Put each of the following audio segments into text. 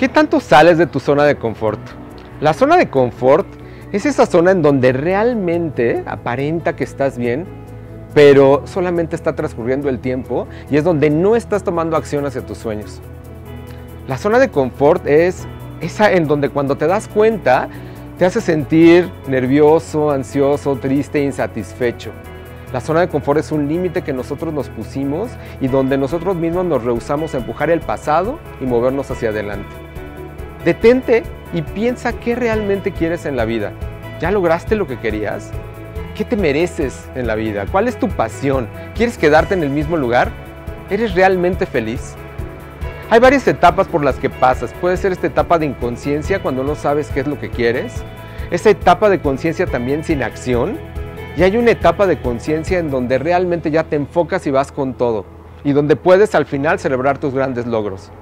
¿Qué tanto sales de tu zona de confort? La zona de confort es esa zona en donde realmente aparenta que estás bien, pero solamente está transcurriendo el tiempo y es donde no estás tomando acción hacia tus sueños. La zona de confort es esa en donde cuando te das cuenta te hace sentir nervioso, ansioso, triste, insatisfecho. La zona de confort es un límite que nosotros nos pusimos y donde nosotros mismos nos rehusamos a empujar el pasado y movernos hacia adelante. Detente y piensa qué realmente quieres en la vida. ¿Ya lograste lo que querías? ¿Qué te mereces en la vida? ¿Cuál es tu pasión? ¿Quieres quedarte en el mismo lugar? ¿Eres realmente feliz? Hay varias etapas por las que pasas. Puede ser esta etapa de inconsciencia cuando no sabes qué es lo que quieres. Esta etapa de conciencia también sin acción. Y hay una etapa de conciencia en donde realmente ya te enfocas y vas con todo. Y donde puedes al final celebrar tus grandes logros.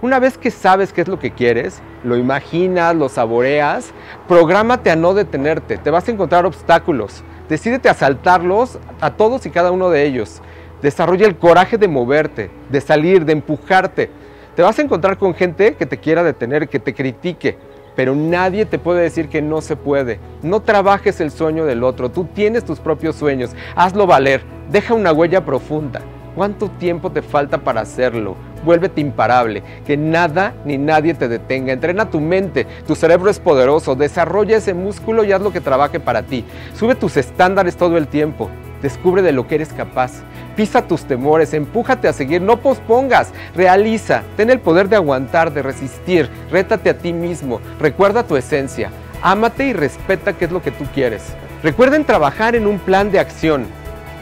Una vez que sabes qué es lo que quieres, lo imaginas, lo saboreas, prográmate a no detenerte. Te vas a encontrar obstáculos. Decídete a saltarlos a todos y cada uno de ellos. Desarrolla el coraje de moverte, de salir, de empujarte. Te vas a encontrar con gente que te quiera detener, que te critique, pero nadie te puede decir que no se puede. No trabajes el sueño del otro. Tú tienes tus propios sueños. Hazlo valer. Deja una huella profunda. ¿Cuánto tiempo te falta para hacerlo? Vuélvete imparable, que nada ni nadie te detenga. Entrena tu mente, tu cerebro es poderoso, desarrolla ese músculo y haz lo que trabaje para ti. Sube tus estándares todo el tiempo, descubre de lo que eres capaz, pisa tus temores, empújate a seguir, no pospongas, realiza, ten el poder de aguantar, de resistir, rétate a ti mismo, recuerda tu esencia, ámate y respeta qué es lo que tú quieres. Recuerden trabajar en un plan de acción.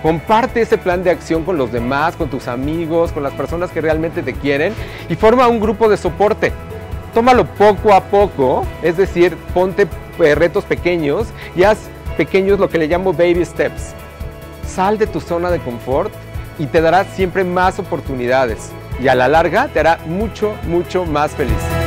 Comparte ese plan de acción con los demás, con tus amigos, con las personas que realmente te quieren y forma un grupo de soporte. Tómalo poco a poco, es decir, ponte retos pequeños y haz pequeños lo que le llamo baby steps. Sal de tu zona de confort y te dará siempre más oportunidades y a la larga te hará mucho, mucho más feliz.